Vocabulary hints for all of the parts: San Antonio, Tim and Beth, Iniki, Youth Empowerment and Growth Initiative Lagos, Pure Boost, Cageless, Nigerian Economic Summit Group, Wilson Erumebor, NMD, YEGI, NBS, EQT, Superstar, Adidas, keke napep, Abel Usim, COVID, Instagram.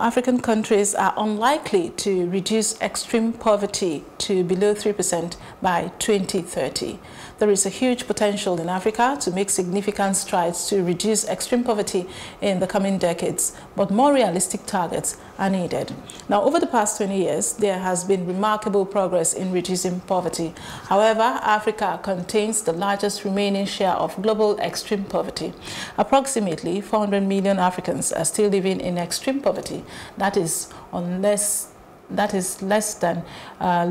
African countries are unlikely to reduce extreme poverty to below 3% by 2030. There is a huge potential in Africa to make significant strides to reduce extreme poverty in the coming decades, but more realistic targets are needed. Now, over the past 20 years, there has been remarkable progress in reducing poverty. However, Africa contains the largest remaining share of global extreme poverty. Approximately 400 million Africans are still living in extreme poverty. That is less than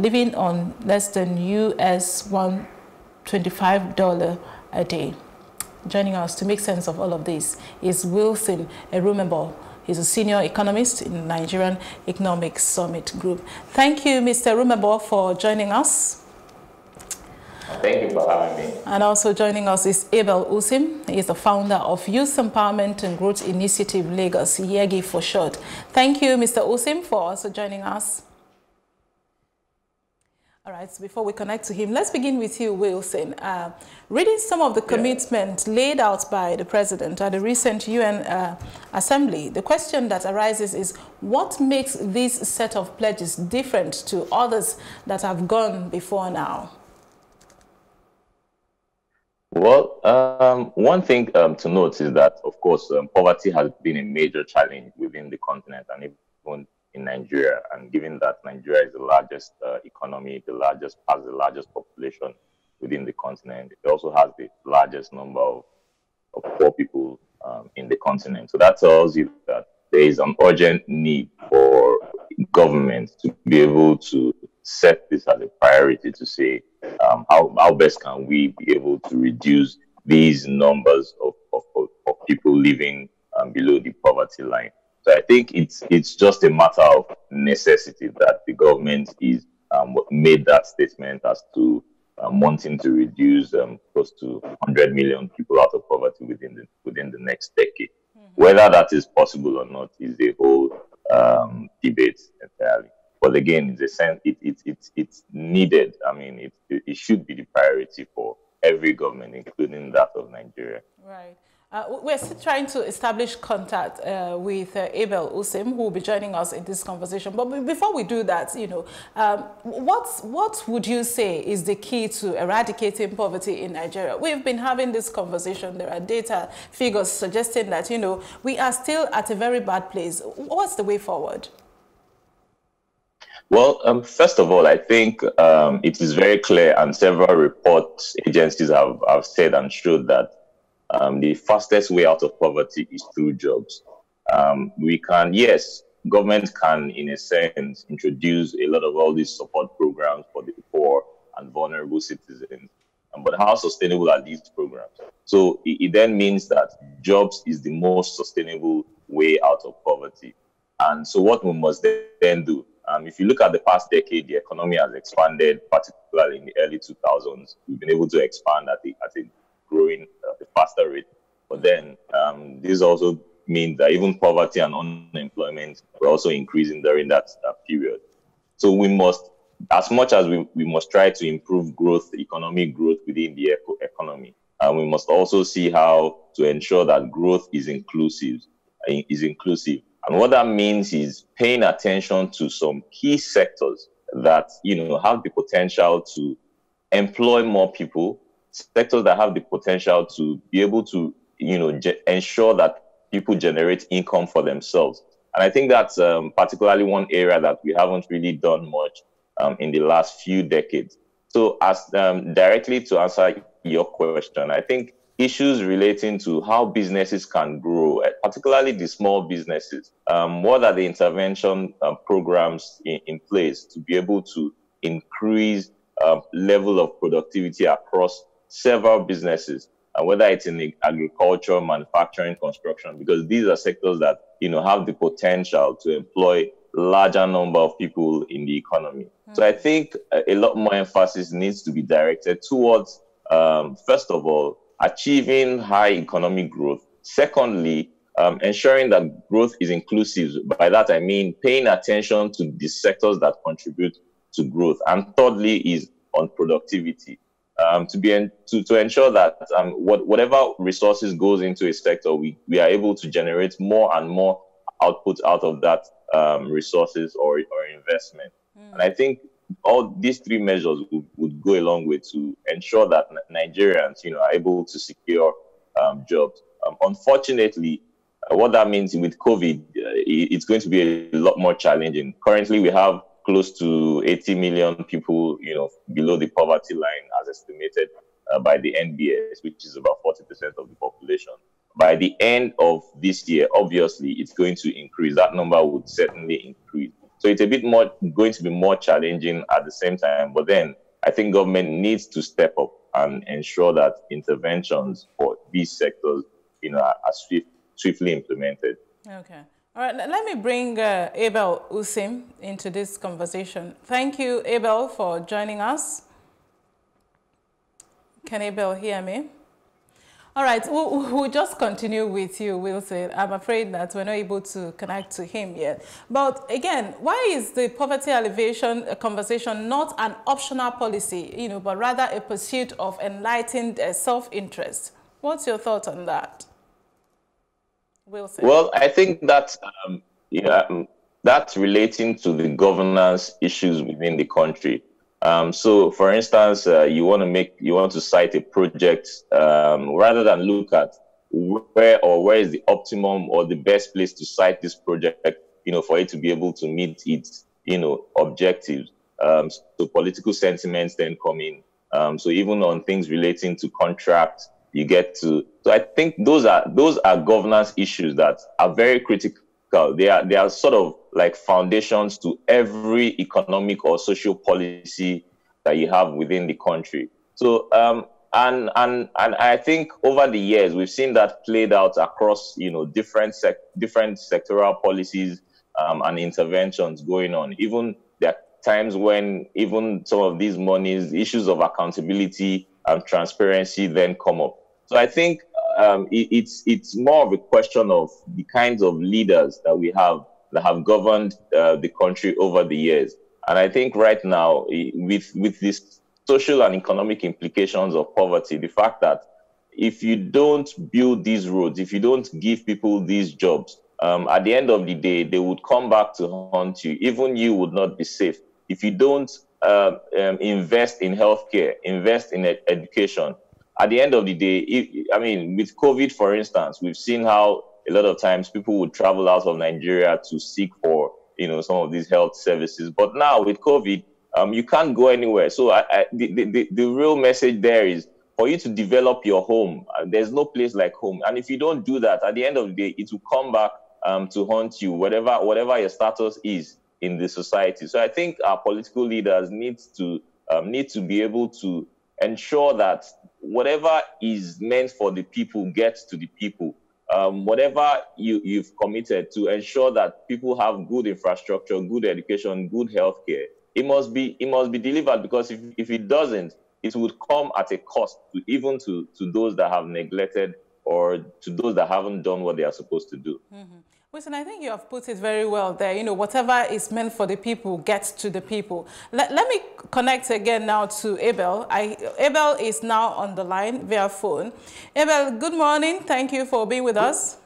living on less than US $125 a day. Joining us to make sense of all of this is Wilson Erumebor. He's a senior economist in the Nigerian Economic Summit Group. Thank you, Mr. Erumebor, for joining us. Thank you for having me. And also joining us is Abel Usim. He is the founder of Youth Empowerment and Growth Initiative Lagos, YEGI for short. Thank you, Mr. Usim, for also joining us. All right, so before we connect to him, let's begin with you, Wilson. Reading some of the commitments laid out by the President at the recent UN Assembly, the question that arises is, what makes this set of pledges different to others that have gone before now? Well, one thing to note is that, of course, poverty has been a major challenge within the continent and even in Nigeria. And given that Nigeria is the largest economy, has the largest population within the continent, it also has the largest number of poor people in the continent. So that tells you that there is an urgent need for government to be able to set this as a priority to say how best can we be able to reduce these numbers of people living below the poverty line. So I think it's just a matter of necessity that the government is made that statement as to wanting to reduce close to 100 million people out of poverty within the next decade. Mm-hmm. Whether that is possible or not is the whole debate entirely. But again, it's a sense it's needed. I mean, it should be the priority for every government, including that of Nigeria. Right. We're still trying to establish contact with Abel Usim, who will be joining us in this conversation. But before we do that, you know, what would you say is the key to eradicating poverty in Nigeria? We've been having this conversation. There are data figures suggesting that, you know, we are still at a very bad place. What's the way forward? Well, first of all, I think it is very clear, and several reports agencies have said and showed that the fastest way out of poverty is through jobs. Government can, in a sense, introduce a lot of all these support programs for the poor and vulnerable citizens. But how sustainable are these programs? So it then means that jobs is the most sustainable way out of poverty. And so what we must then do, if you look at the past decade, the economy has expanded, particularly in the early 2000s. We've been able to expand at a growing at a faster rate. But then this also means that even poverty and unemployment were also increasing during that period. So we must, as much as we must try to improve growth, economic growth within the economy. And we must also see how to ensure that growth is inclusive. And what that means is paying attention to some key sectors that, you know, have the potential to employ more people, sectors that have the potential to be able to, you know, ensure that people generate income for themselves. And I think that's particularly one area that we haven't really done much in the last few decades. So as directly to answer your question, I think issues relating to how businesses can grow, particularly the small businesses. What are the intervention programs in place to be able to increase level of productivity across several businesses, and whether it's in agriculture, manufacturing, construction, because these are sectors that, you know, have the potential to employ larger number of people in the economy. Mm-hmm. So I think a lot more emphasis needs to be directed towards, first of all, achieving high economic growth. Secondly, ensuring that growth is inclusive. By that, I mean paying attention to the sectors that contribute to growth. And thirdly is on productivity. To ensure that whatever resources goes into a sector, we are able to generate more and more output out of that resources or investment. Mm. And I think all these three measures would go a long way to ensure that Nigerians, are able to secure jobs. Unfortunately, what that means with COVID, it's going to be a lot more challenging. Currently, we have close to 80 million people, below the poverty line as estimated by the NBS, which is about 40% of the population. By the end of this year, obviously, it's going to increase. That number would certainly increase. So it's going to be more challenging at the same time. But then I think government needs to step up and ensure that interventions for these sectors, are swiftly implemented. Okay. All right. Let me bring Abel Usim into this conversation. Thank you, Abel, for joining us. Can Abel hear me? All right, we'll just continue with you, Wilson. I'm afraid that we're not able to connect to him yet. But again, why is the poverty alleviation conversation not an optional policy, but rather a pursuit of enlightened self-interest? What's your thought on that, Wilson? Well, I think that that's relating to the governance issues within the country. So, for instance, you want to cite a project rather than look at where is the optimum or the best place to cite this project, for it to be able to meet its, objectives. So political sentiments then come in. So even on things relating to contracts, so I think those are governance issues that are very critical. They are sort of like foundations to every economic or social policy that you have within the country. So and I think over the years we've seen that played out across different sectoral policies and interventions going on. Even there are times when even some of these monies, issues of accountability and transparency then come up. So I think it's more of a question of the kinds of leaders that we have that have governed the country over the years. And I think right now, with these social and economic implications of poverty, the fact that if you don't build these roads, if you don't give people these jobs, at the end of the day, they would come back to haunt you. Even you would not be safe. If you don't invest in healthcare, invest in education, at the end of the day, with COVID, for instance, we've seen how a lot of times people would travel out of Nigeria to seek for, some of these health services. But now with COVID, you can't go anywhere. So the real message there is for you to develop your home. There's no place like home. And if you don't do that, at the end of the day, it will come back to haunt you, whatever your status is in the society. So I think our political leaders need to be able to ensure that whatever is meant for the people gets to the people. Whatever you've committed to ensure that people have good infrastructure, good education, good healthcare, it must be delivered, because if it doesn't, it would come at a cost to those that have neglected or to those that haven't done what they are supposed to do. Mm-hmm. Wilson, I think you have put it very well there. Whatever is meant for the people gets to the people. Let me connect again now to Abel. Abel is now on the line via phone. Abel, good morning. Thank you for being with us.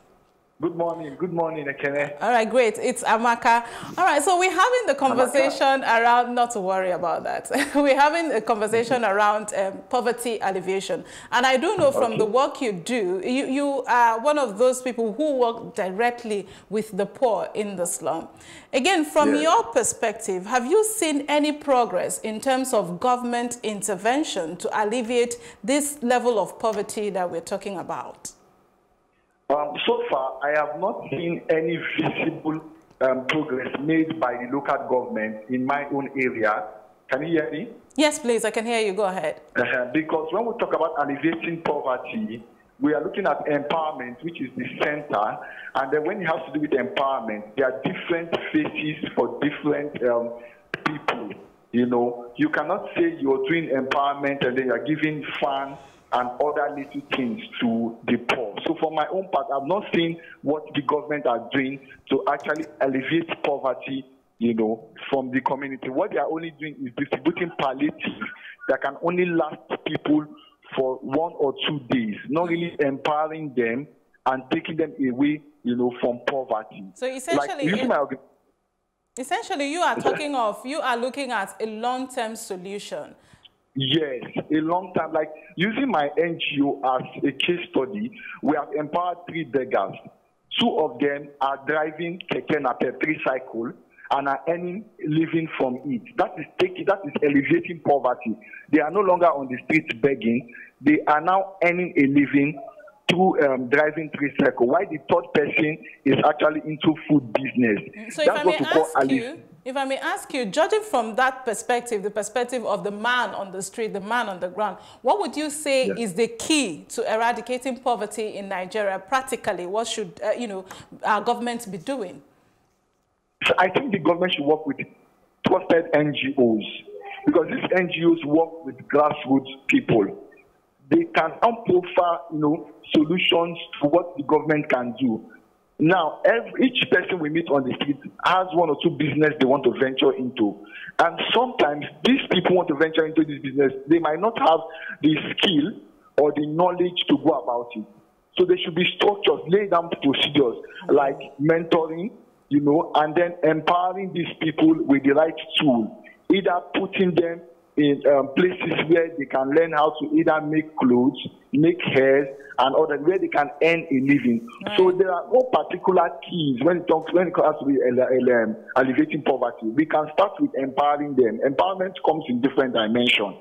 Good morning. Good morning, Ekene. All right, great. It's Amaka. All right, so we're having the conversation around, not to worry about that. We're having a conversation around poverty alleviation. And I do know from the work you do, you are one of those people who work directly with the poor in the slum. Again, from your perspective, have you seen any progress in terms of government intervention to alleviate this level of poverty that we're talking about? So far, I have not seen any visible progress made by the local government in my own area. Can you hear me? Yes, please. I can hear you. Go ahead. Because when we talk about alleviating poverty, we are looking at empowerment, which is the center. And then when it has to do with empowerment, there are different faces for different people. You cannot say you're doing empowerment and then you're giving funds and other little things to the poor. So for my own part, I've not seen what the government are doing to actually alleviate poverty, from the community. What they are only doing is distributing palliatives that can only last people for 1 or 2 days, not really empowering them and taking them away, from poverty. So essentially, like, Essentially, you are looking at a long-term solution. Yes, a long time. Like using my NGO as a case study, we have empowered 3 beggars. 2 of them are driving keke napep, tricycle, and are earning living from it. That is alleviating poverty. They are no longer on the street begging. They are now earning a living through driving tricycle. Why the third person is actually into food business. So if I may ask you, judging from that perspective, the perspective of the man on the street, the man on the ground, what would you say is the key to eradicating poverty in Nigeria practically? What should our government be doing? So I think the government should work with trusted NGOs, because these NGOs work with grassroots people. They can profile, solutions to what the government can do. Now, each person we meet on the street has 1 or 2 business they want to venture into. And sometimes these people want to venture into this business. They might not have the skill or the knowledge to go about it. So there should be structures, lay down procedures like mentoring, and then empowering these people with the right tool, either putting them in places where they can learn how to either make clothes, make hairs, and others, where they can earn a living. Right. So there are no particular keys when it comes to alleviating poverty. We can start with empowering them. Empowerment comes in different dimensions,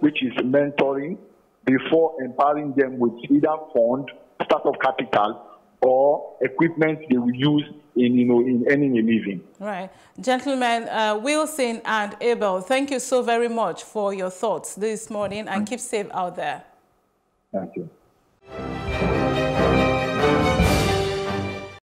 which is mentoring, before empowering them with either fund, startup capital, or equipment they will use in earning a living. Right. Gentlemen, Wilson and Abel, thank you so very much for your thoughts this morning, and keep safe out there. Thank you.